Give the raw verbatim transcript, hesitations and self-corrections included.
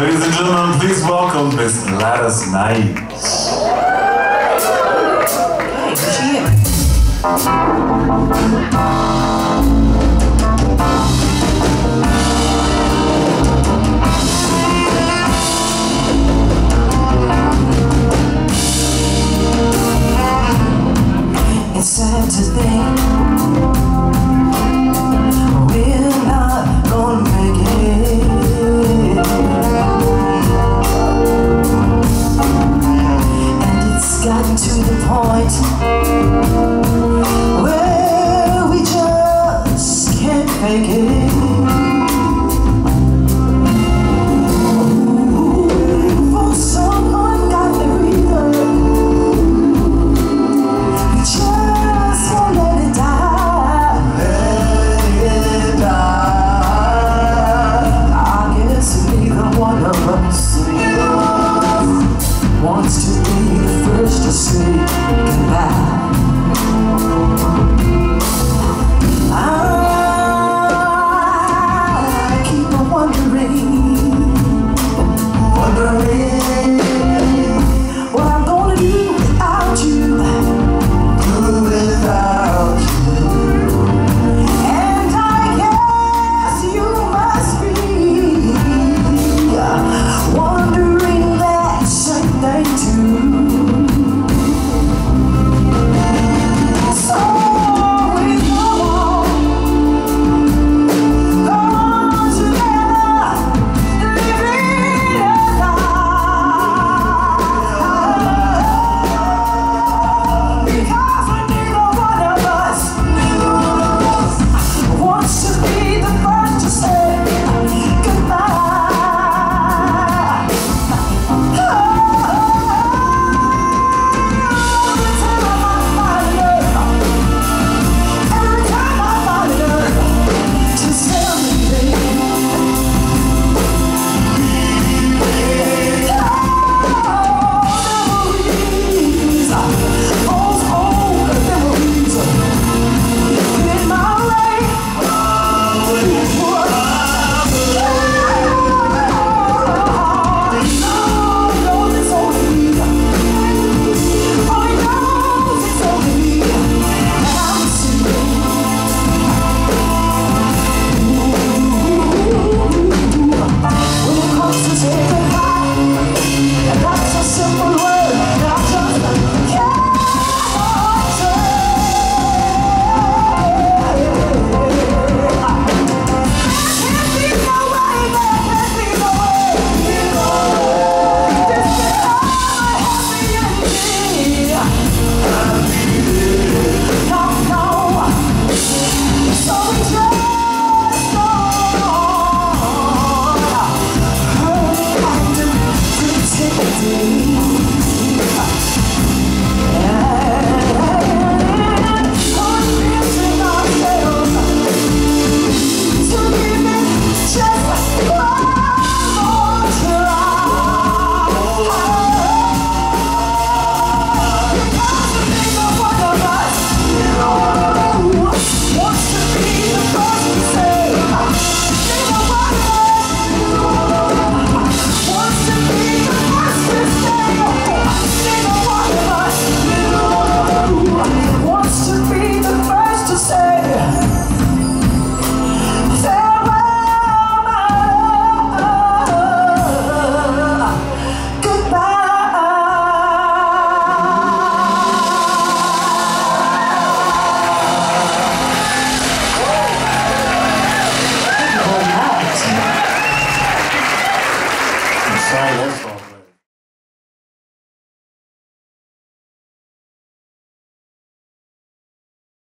Ladies and gentlemen, please welcome Miss Larissa Knight.